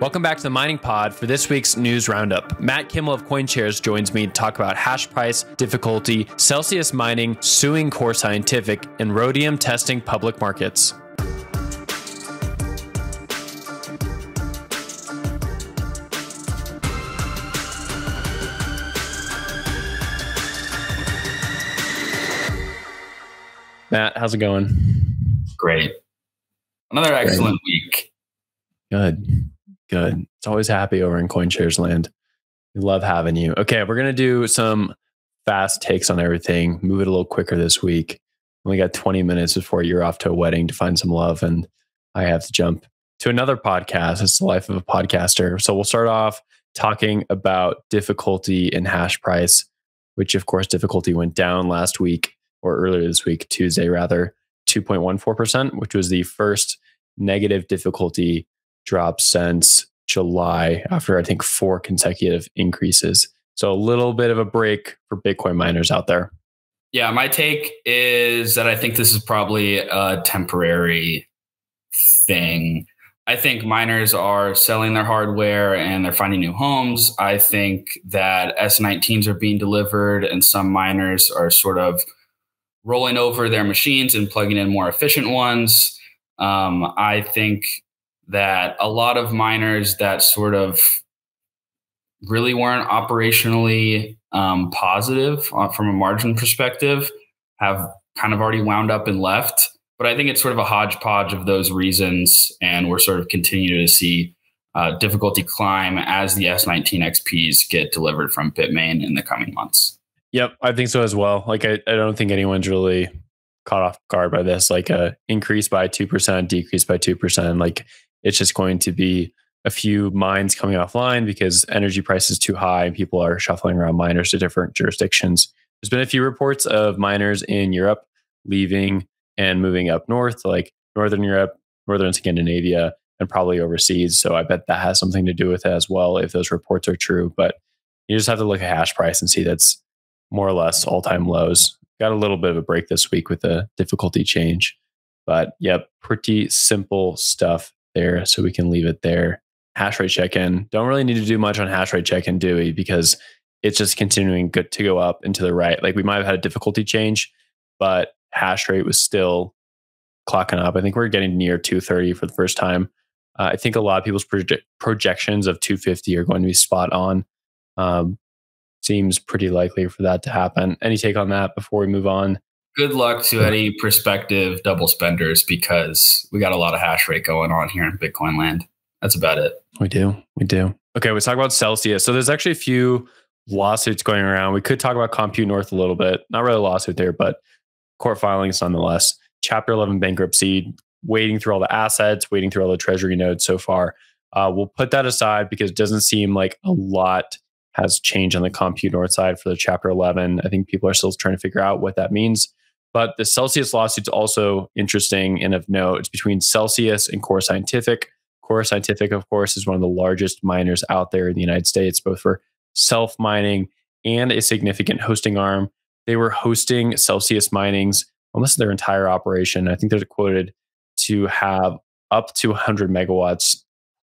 Welcome back to the Mining Pod for this week's news roundup. Matt Kimmel of CoinShares joins me to talk about hash price, difficulty, Celsius mining, suing Core Scientific, and Rhodium testing public markets. Matt, how's it going? Great. Another excellent week. Good. Good. It's always happy over in CoinShares land. We love having you. Okay, we're going to do some fast takes on everything. Move it a little quicker this week. Only got 20 minutes before you're off to a wedding to find some love, and I have to jump to another podcast. It's the life of a podcaster. So we'll start off talking about difficulty and hash price, which of course difficulty went down last week, or earlier this week, Tuesday rather, 2.14%, which was the first negative difficulty drop since July after I think 4 consecutive increases. So a little bit of a break for Bitcoin miners out there. Yeah, my take is that I think this is probably a temporary thing. I think miners are selling their hardware and they're finding new homes. I think that S19s are being delivered and some miners are sort of rolling over their machines and plugging in more efficient ones. I think that a lot of miners that sort of really weren't operationally positive from a margin perspective have kind of already wound up and left. But I think it's sort of a hodgepodge of those reasons. And we're sort of continuing to see difficulty climb as the S19 XPs get delivered from Bitmain in the coming months. Yep, I think so as well. Like, I don't think anyone's really caught off guard by this, like a increase by 2%, decrease by 2%. Like, it's just going to be a few mines coming offline because energy price is too high and people are shuffling around miners to different jurisdictions. There's been a few reports of miners in Europe leaving and moving up north, to like Northern Europe, Northern Scandinavia, and probably overseas. So I bet that has something to do with it as well, if those reports are true. But you just have to look at hash price and see that's more or less all-time lows. Got a little bit of a break this week with a difficulty change. But yep, pretty simple stuff there. So we can leave it there. Hash rate check-in. Don't really need to do much on hash rate check-in, do we? Because it's just continuing to go up and to the right. Like, we might have had a difficulty change, but hash rate was still clocking up. I think we're getting near 230 for the first time. I think a lot of people's projections of 250 are going to be spot on. Seems pretty likely for that to happen. Any take on that before we move on? Good luck to any prospective double spenders, because we got a lot of hash rate going on here in Bitcoin land. That's about it. We do. Okay, let's talk about Celsius. So there's actually a few lawsuits going around. We could talk about Compute North a little bit. Not really a lawsuit there, but court filings nonetheless. Chapter 11 bankruptcy, wading through all the assets, wading through all the treasury nodes so far. We'll put that aside because it doesn't seem like a lot has changed on the Compute North side for the Chapter 11. I think people are still trying to figure out what that means. But the Celsius lawsuit's also interesting and of note. It's between Celsius and Core Scientific. Core Scientific, of course, is one of the largest miners out there in the United States, both for self-mining and a significant hosting arm. They were hosting Celsius Mining's almost their entire operation. I think they're quoted to have up to 100 megawatts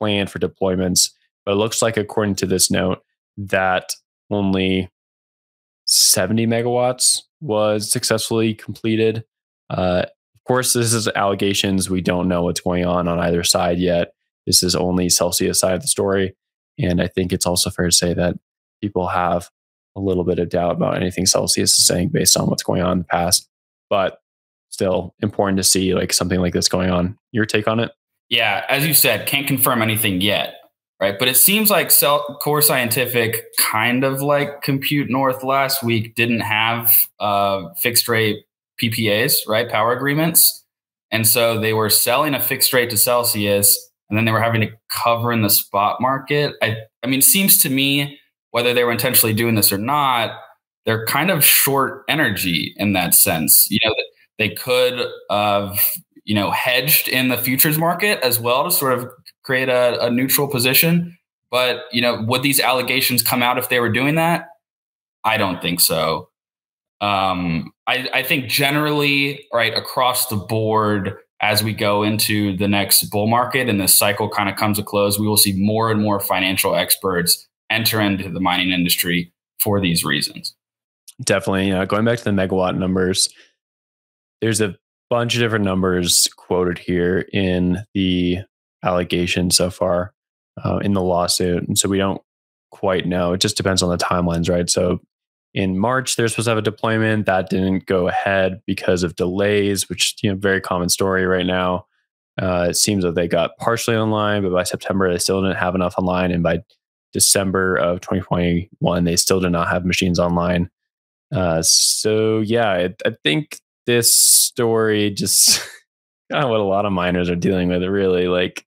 planned for deployments. But it looks like, according to this note, that only 70 megawatts was successfully completed. Of course, this is allegations. We don't know what's going on either side yet. This is only Celsius side of the story. And I think it's also fair to say that people have a little bit of doubt about anything Celsius is saying based on what's going on in the past. But still important to see like something like this going on. Your take on it? Yeah, as you said, can't confirm anything yet. Right. But it seems like Core Scientific, kind of like Compute North last week, didn't have fixed rate PPAs, right? Power agreements. And so they were selling a fixed rate to Celsius and then they were having to cover in the spot market. I mean, it seems to me, whether they were intentionally doing this or not, they're kind of short energy in that sense. You know, they could have, you know, hedged in the futures market as well to sort of create a neutral position. But, you know, would these allegations come out if they were doing that? I don't think so. I think generally, right across the board, as we go into the next bull market and this cycle kind of comes to close, we will see more and more financial experts enter into the mining industry for these reasons. Definitely. You know, going back to the megawatt numbers, there's a bunch of different numbers quoted here in the allegation so far in the lawsuit. And so we don't quite know. It just depends on the timelines, right? So in March, they're supposed to have a deployment that didn't go ahead because of delays, which, you know, very common story right now. It seems that they got partially online, but by September, they still didn't have enough online. And by December of 2021, they still did not have machines online. So yeah, I think this story just kind of what a lot of miners are dealing with. It really, like,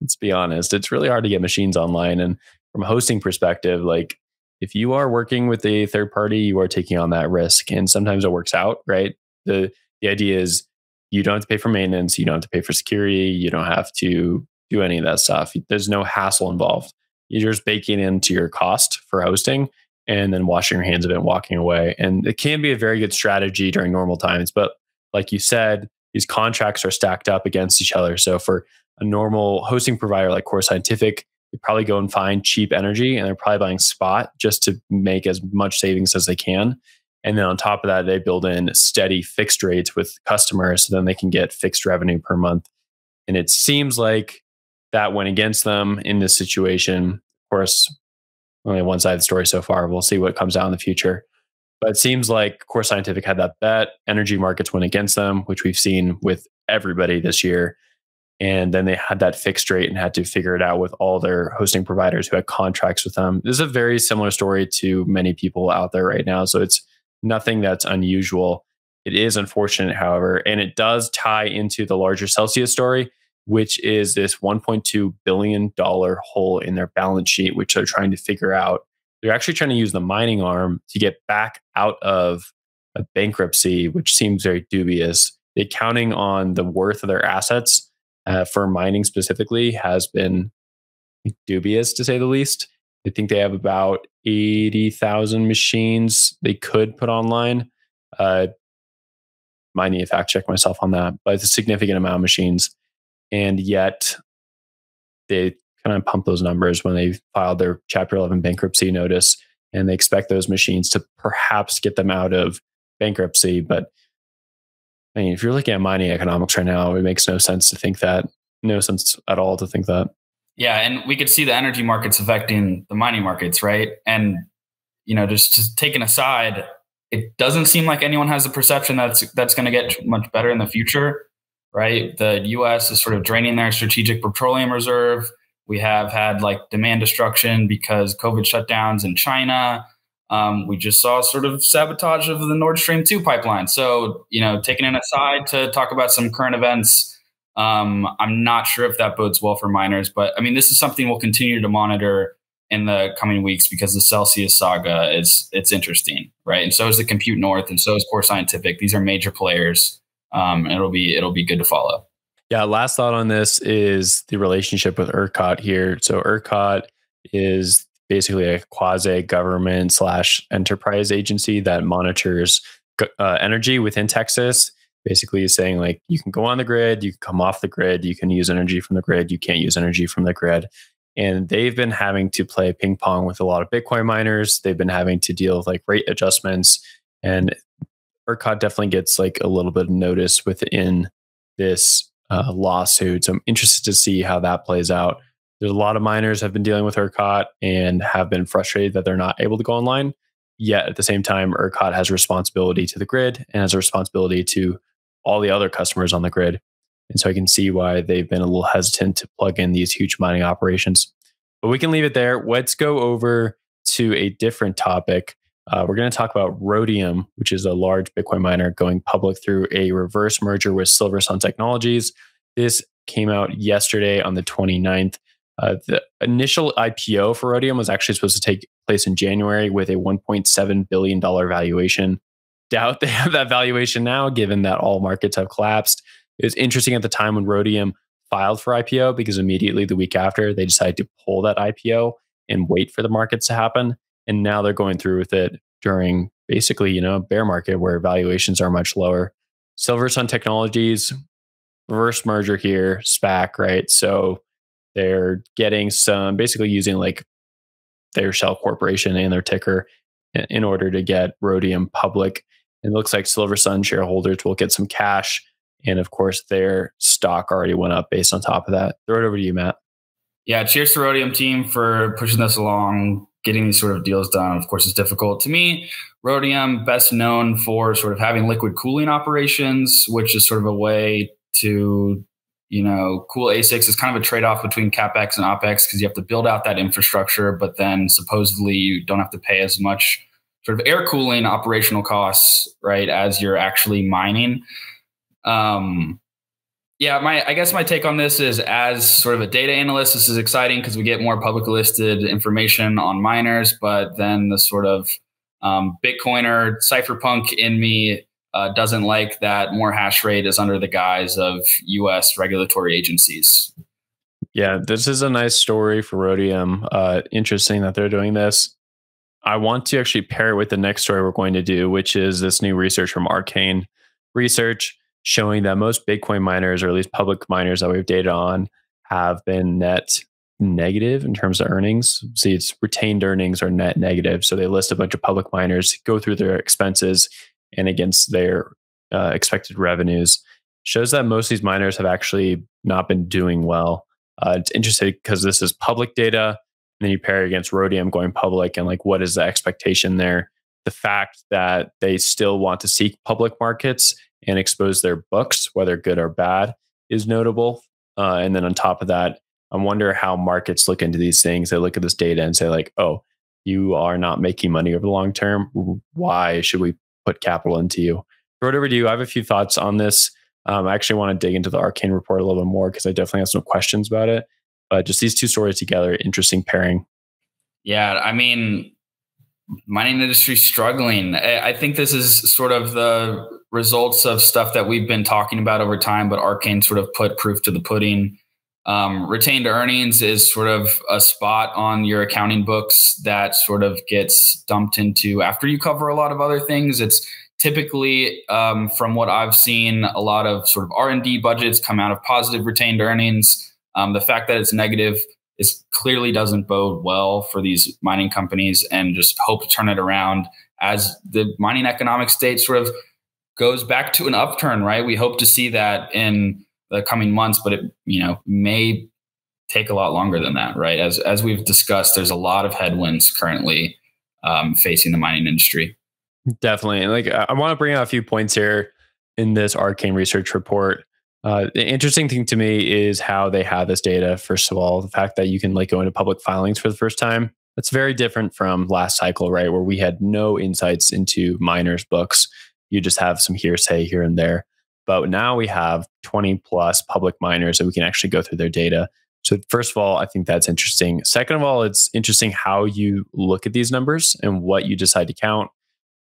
let's be honest, it's really hard to get machines online. And from a hosting perspective, like, if you are working with a third party, you are taking on that risk. And sometimes it works out, right? The idea is you don't have to pay for maintenance. You don't have to pay for security. You don't have to do any of that stuff. There's no hassle involved. You're just baking into your cost for hosting and then washing your hands of it and walking away. And it can be a very good strategy during normal times. But like you said, these contracts are stacked up against each other. So for a normal hosting provider like Core Scientific, they probably go and find cheap energy and they're probably buying spot just to make as much savings as they can. And then on top of that, they build in steady fixed rates with customers so then they can get fixed revenue per month. And it seems like that went against them in this situation. Of course, only one side of the story so far. We'll see what comes out in the future. But it seems like Core Scientific had that bet. Energy markets went against them, which we've seen with everybody this year. And then they had that fixed rate and had to figure it out with all their hosting providers who had contracts with them. This is a very similar story to many people out there right now. So it's nothing that's unusual. It is unfortunate, however, and it does tie into the larger Celsius story, which is this $1.2 billion hole in their balance sheet, which they're trying to figure out. They're actually trying to use the mining arm to get back out of a bankruptcy, which seems very dubious. They're counting on the worth of their assets. For mining specifically has been dubious, to say the least. I think they have about 80,000 machines they could put online. Might need to fact check myself on that, but it's a significant amount of machines. And yet they kind of pump those numbers when they filed their Chapter 11 bankruptcy notice, and they expect those machines to perhaps get them out of bankruptcy. But I mean, if you're looking at mining economics right now, it makes no sense to think that. No sense at all to think that. Yeah, and we could see the energy markets affecting the mining markets, right? And, you know, just taken aside, it doesn't seem like anyone has the perception that's going to get much better in the future, right? The U.S. is sort of draining their strategic petroleum reserve. We have had, like, demand destruction because COVID shutdowns in China. We just saw sort of sabotage of the Nord Stream 2 pipeline. So, you know, taking it aside to talk about some current events, I'm not sure if that bodes well for miners. But I mean, this is something we'll continue to monitor in the coming weeks because the Celsius saga is it's interesting, right? And so is the Compute North, and so is Core Scientific. These are major players, and it'll be good to follow. Yeah. Last thought on this is the relationship with ERCOT here. So ERCOT is basically a quasi-government / enterprise agency that monitors energy within Texas, basically saying, like, you can go on the grid, you can come off the grid, you can use energy from the grid, you can't use energy from the grid. And they've been having to play ping pong with a lot of Bitcoin miners. They've been having to deal with, like, rate adjustments, and ERCOT definitely gets, like, a little bit of notice within this lawsuit. So I'm interested to see how that plays out. There's a lot of miners have been dealing with ERCOT and have been frustrated that they're not able to go online. Yet at the same time, ERCOT has a responsibility to the grid and has a responsibility to all the other customers on the grid. And so I can see why they've been a little hesitant to plug in these huge mining operations. But we can leave it there. Let's go over to a different topic. We're going to talk about Rhodium, which is a large Bitcoin miner going public through a reverse merger with Silver Sun Technologies. This came out yesterday on the 29th. The initial IPO for Rhodium was actually supposed to take place in January with a $1.7 billion valuation. Doubt they have that valuation now, given that all markets have collapsed. It was interesting at the time when Rhodium filed for IPO, because immediately the week after, they decided to pull that IPO and wait for the markets to happen. And now they're going through with it during basically, you know, bear market where valuations are much lower. Silver Sun Technologies reverse merger here, SPAC, right? So they're getting some, basically using like their shell corporation and their ticker in order to get Rhodium public. It looks like Silver Sun shareholders will get some cash. And of course, their stock already went up based on top of that. Throw it over to you, Matt. Yeah, cheers to Rhodium team for pushing this along, getting these sort of deals done. Of course, it's difficult. To me, Rhodium best known for sort of having liquid cooling operations, which is sort of a way to, you know, cool ASICs. Is kind of a trade-off between CapEx and OpEx because you have to build out that infrastructure, but then supposedly you don't have to pay as much sort of air cooling operational costs, right, as you're actually mining. Yeah, I guess my take on this is, as sort of a data analyst, this is exciting because we get more publicly listed information on miners, but then the sort of Bitcoiner cypherpunk in me doesn't like that more hash rate is under the guise of US regulatory agencies. Yeah, this is a nice story for Rhodium. Interesting that they're doing this. I want to actually pair it with the next story we're going to do, which is this new research from Arcane Research, showing that most Bitcoin miners, or at least public miners that we have data on, have been net negative in terms of earnings. See, it's retained earnings are net negative. So they list a bunch of public miners, go through their expenses and against their expected revenues. Shows that most of these miners have actually not been doing well. It's interesting because this is public data, and then you pair it against Rhodium going public and like, what is the expectation there? The fact that they still want to seek public markets and expose their books, whether good or bad, is notable. And then on top of that, I wonder how markets look into these things. They look at this data and say like, oh, you are not making money over the long term. Why should we put capital into you? Throw it over to you. I have a few thoughts on this. I actually want to dig into the Arcane report a little bit more because I definitely have some questions about it. But just these two stories together, interesting pairing. Yeah, I mean, mining industry struggling. I think this is sort of the results of stuff that we've been talking about over time, but Arcane sort of put proof to the pudding. Retained earnings is sort of a spot on your accounting books that sort of gets dumped into after you cover a lot of other things. It's typically, from what I've seen, a lot of sort of R&D budgets come out of positive retained earnings. The fact that it's negative is clearly doesn't bode well for these mining companies, and just hope to turn it around as the mining economic state sort of goes back to an upturn, right? We hope to see that in the coming months, but it, you know, may take a lot longer than that, right? As we've discussed, there's a lot of headwinds currently facing the mining industry. Definitely. And like, I want to bring out a few points here in this Arcane Research report. The interesting thing to me is how they have this data. First of all, the fact that you can like go into public filings for the first time. That's very different from last cycle, right? Where we had no insights into miners' books. You just have some hearsay here and there. But now we have 20 plus public miners that we can actually go through their data. So first of all, I think that's interesting. Second of all, it's interesting how you look at these numbers and what you decide to count.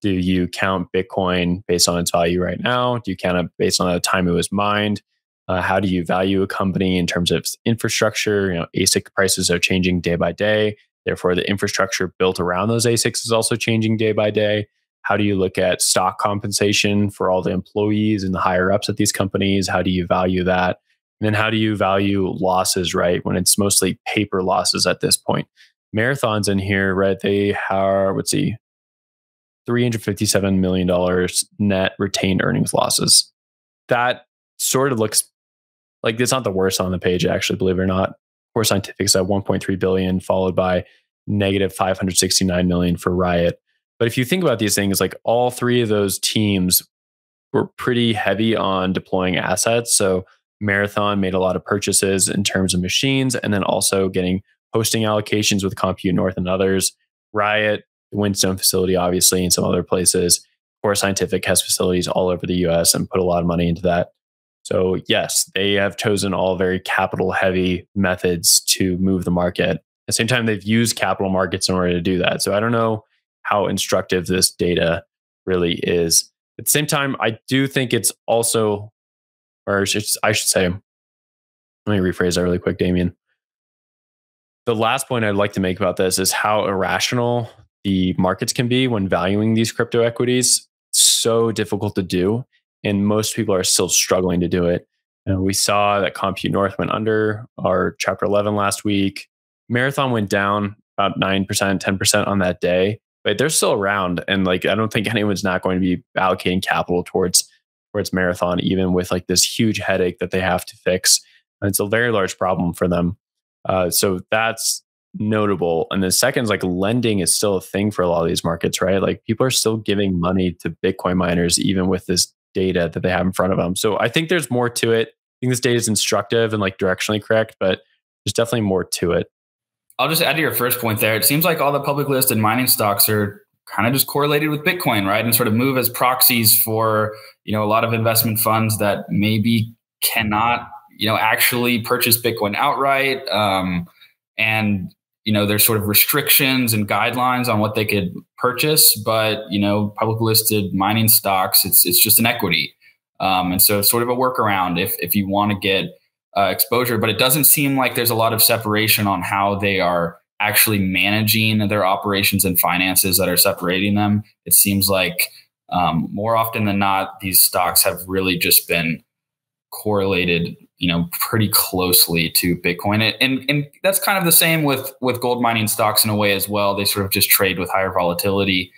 Do you count Bitcoin based on its value right now? Do you count it based on the time it was mined? How do you value a company in terms of its infrastructure? You know, ASIC prices are changing day by day. Therefore, the infrastructure built around those ASICs is also changing day by day. How do you look at stock compensation for all the employees and the higher ups at these companies? How do you value that? And then how do you value losses, right? When it's mostly paper losses at this point. Marathon's in here, right? They are, let's see, $357 million net retained earnings losses. That sort of looks like it's not the worst on the page, actually, believe it or not. Core Scientific's at 1.3 billion, followed by negative 569 million for Riot. But if you think about these things, like all three of those teams were pretty heavy on deploying assets. So Marathon made a lot of purchases in terms of machines, and then also getting hosting allocations with Compute North and others. Riot, the Whinstone facility, obviously, and some other places. Core Scientific has facilities all over the US and put a lot of money into that. So yes, they have chosen all very capital heavy methods to move the market. At the same time, they've used capital markets in order to do that. So I don't know how instructive this data really is. At the same time, I do think it's also, or I should say, let me rephrase that really quick, Damien. The last point I'd like to make about this is how irrational the markets can be when valuing these crypto equities. So difficult to do, and most people are still struggling to do it. We saw that Compute North went under our Chapter 11 last week. Marathon went down about 9%, 10% on that day, but they're still around. And like, I don't think anyone's not going to be allocating capital towards Marathon, even with like this huge headache that they have to fix. And it's a very large problem for them. So that's notable. And the second is like lending is still a thing for a lot of these markets, right? Like people are still giving money to Bitcoin miners, even with this data that they have in front of them. So I think there's more to it. I think this data is instructive and like directionally correct, but there's definitely more to it. I'll just add to your first point there. It seems like all the public listed mining stocks are kind of just correlated with Bitcoin, right? And sort of move as proxies for, you know, a lot of investment funds that maybe cannot, you know, actually purchase Bitcoin outright. And, you know, there's sort of restrictions and guidelines on what they could purchase, but, you know, public listed mining stocks, it's just an equity. And so it's sort of a workaround if you want to get exposure, but it doesn't seem like there's a lot of separation on how they are actually managing their operations and finances that are separating them. It seems like more often than not, these stocks have really just been correlated, you know, pretty closely to Bitcoin. And that's kind of the same with gold mining stocks in a way as well. They sort of just trade with higher volatility.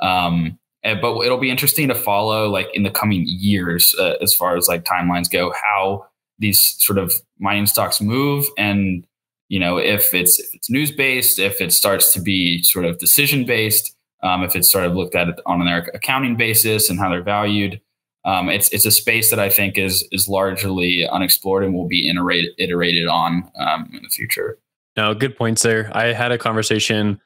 But it'll be interesting to follow like in the coming years, as far as like timelines go, how these sort of mining stocks move. And, you know, if it's news based, if it starts to be sort of decision based, if it's sort of looked at on an accounting basis and how they're valued, it's a space that I think is largely unexplored and will be iterated on in the future. No, good points there. I had a conversation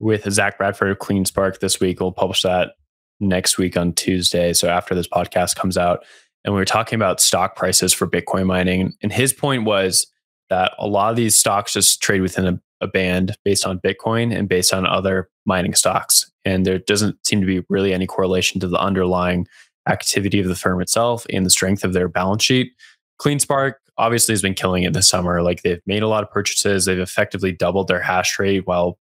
with Zach Bradford of CleanSpark this week. We'll publish that next week on Tuesday. So after this podcast comes out. And we were talking about stock prices for Bitcoin mining. And his point was that a lot of these stocks just trade within a band based on Bitcoin and based on other mining stocks. And there doesn't seem to be really any correlation to the underlying activity of the firm itself and the strength of their balance sheet. CleanSpark obviously has been killing it this summer. Like they've made a lot of purchases. They've effectively doubled their hash rate while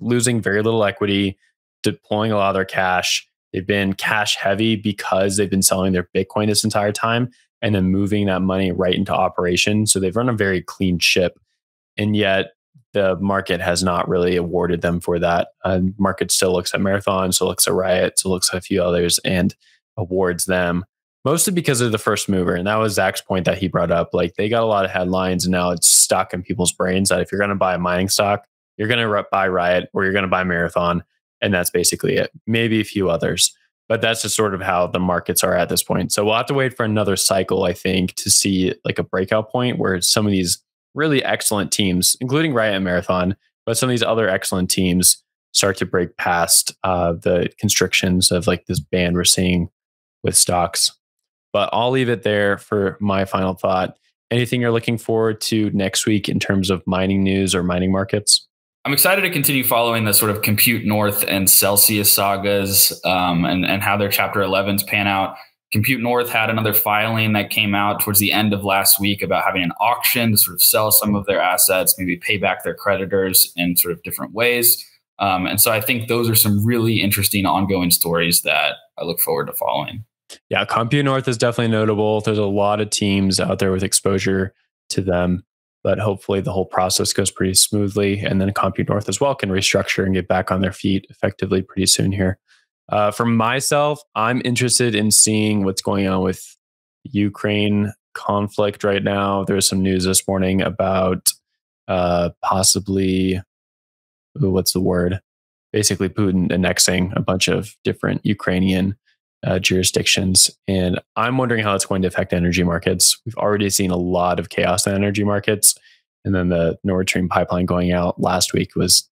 losing very little equity, deploying a lot of their cash. They've been cash heavy because they've been selling their Bitcoin this entire time and then moving that money right into operation. So they've run a very clean ship, and yet the market has not really awarded them for that. Market still looks at Marathon, still looks at Riot, still looks at a few others and awards them mostly because they're the first mover. And that was Zach's point that he brought up. Like they got a lot of headlines and now it's stuck in people's brains that if you're going to buy a mining stock, you're going to buy Riot or you're going to buy Marathon. And that's basically it. Maybe a few others, but that's just sort of how the markets are at this point. So we'll have to wait for another cycle, I think, to see like a breakout point where some of these really excellent teams, including Riot and Marathon, but some of these other excellent teams start to break past the constrictions of like this band we're seeing with stocks. But I'll leave it there for my final thought. Anything you're looking forward to next week in terms of mining news or mining markets? I'm excited to continue following the sort of Compute North and Celsius sagas and how their Chapter 11s pan out. Compute North had another filing that came out towards the end of last week about having an auction to sort of sell some of their assets, maybe pay back their creditors in sort of different ways. And so I think those are some really interesting ongoing stories that I look forward to following. Yeah, Compute North is definitely notable. There's a lot of teams out there with exposure to them. But hopefully the whole process goes pretty smoothly. And then Compute North as well can restructure and get back on their feet effectively pretty soon here. For myself, I'm interested in seeing what's going on with Ukraine conflict right now. There was some news this morning about possibly, basically Putin annexing a bunch of different Ukrainian jurisdictions. And I'm wondering how it's going to affect energy markets. We've already seen a lot of chaos in energy markets. And then the Nord Stream pipeline going out last week was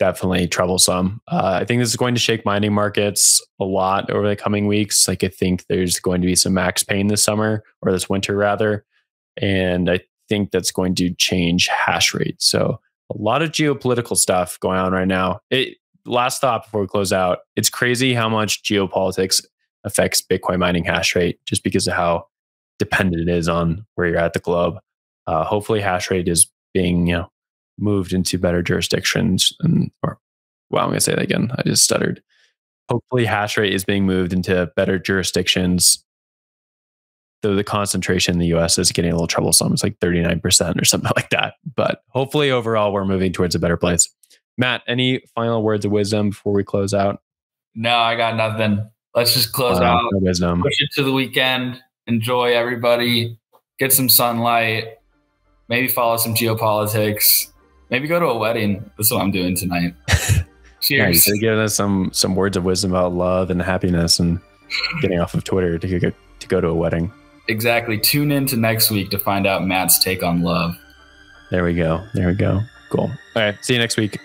definitely troublesome. I think this is going to shake mining markets a lot over the coming weeks. Like I think there's going to be some max pain this summer or this winter rather. And I think that's going to change hash rate. So a lot of geopolitical stuff going on right now. Last thought before we close out. It's crazy how much geopolitics affects Bitcoin mining hash rate just because of how dependent it is on where you're at the globe. Hopefully hash rate is being moved into better jurisdictions I'm gonna say that again. I just stuttered. Hopefully hash rate is being moved into better jurisdictions the concentration in the US is getting a little troublesome. It's like 39% or something like that. But hopefully overall, we're moving towards a better place. Matt, any final words of wisdom before we close out? No, I got nothing. Let's just close out. Wisdom. Push it to the weekend. Enjoy everybody. Get some sunlight. Maybe follow some geopolitics. Maybe go to a wedding. That's what I'm doing tonight. Cheers. Nice. Giving us some words of wisdom about love and happiness and getting off of Twitter to go to a wedding. Exactly. Tune in to next week to find out Matt's take on love. There we go. Cool. All right. See you next week.